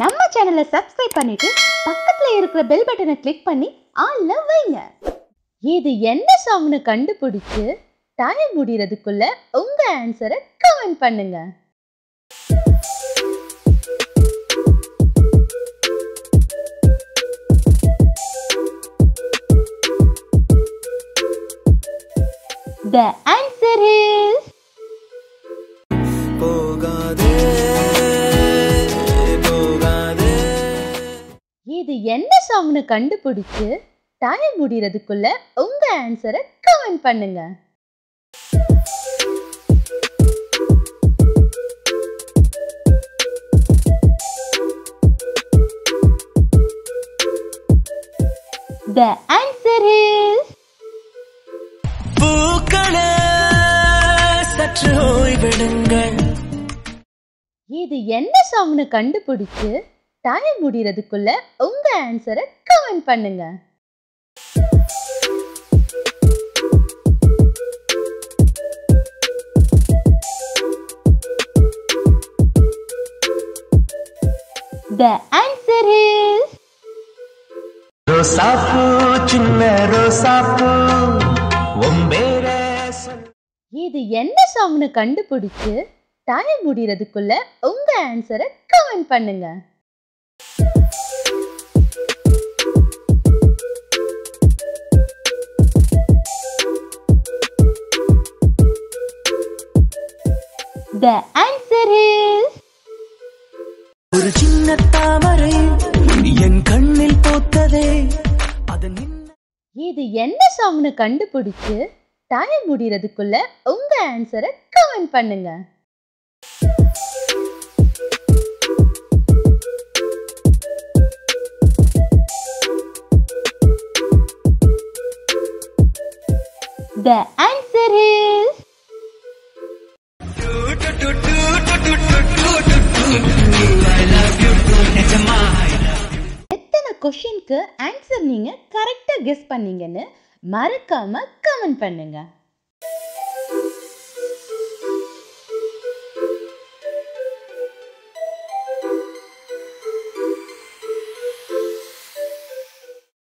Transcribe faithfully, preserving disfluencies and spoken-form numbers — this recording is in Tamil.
நம்ம சேனலை சப்ஸ்கிரைப் பண்ணிட்டு பக்கத்துல இருக்கிற பெல் பட்டனை கிளிக் பண்ணி ஆல்ல வைங்க. இது என்ன சாங்னு கண்டுபிடிச்சு டைம் முடிறதுக்குள்ள உங்க ஆன்சரை கமெண்ட் பண்ணுங்க. The answer is போகாதே போகாதே. இது என்ன சாங்னு கண்டுபிடிச்சு டைம் முடிறதுக்குள்ள உங்க ஆன்சரை கமெண்ட் பண்ணுங்க. The answer is பூக்களே சற்று ஓய்வெடுங்கள். இது என்ன சாங்னு கண்டுபிடிச்சு டைம் முடிறதுக்குள்ள உங்க ஆன்சரை கமெண்ட் பண்ணுங்க. The answer is ரோசாப்பூ சின்ன ரோசாப்பூ ஒம்பேரே சொல். இது என்ன சாங்னு கண்டுபிடிச்சு டைம் முடிறதுக்குள்ள உங்க ஆன்சரை கமெண்ட் பண்ணுங்க. The answer is ஒரு சின்ன தாமரை என் கண்ணில் போட்டதே அது நின்ன. இது என்ன சாங்னு கண்டுபிடிச்சு டைம் முடிறதுக்குள்ள உங்க ஆன்சரை கமெண்ட் பண்ணுங்க. The answer is எத்தனை கொஸ்டினுக்கு ஆன்சர் நீங்க கரெக்டா கெஸ் பண்ணீங்கன்னு மறக்காம கமெண்ட் பண்ணுங்க.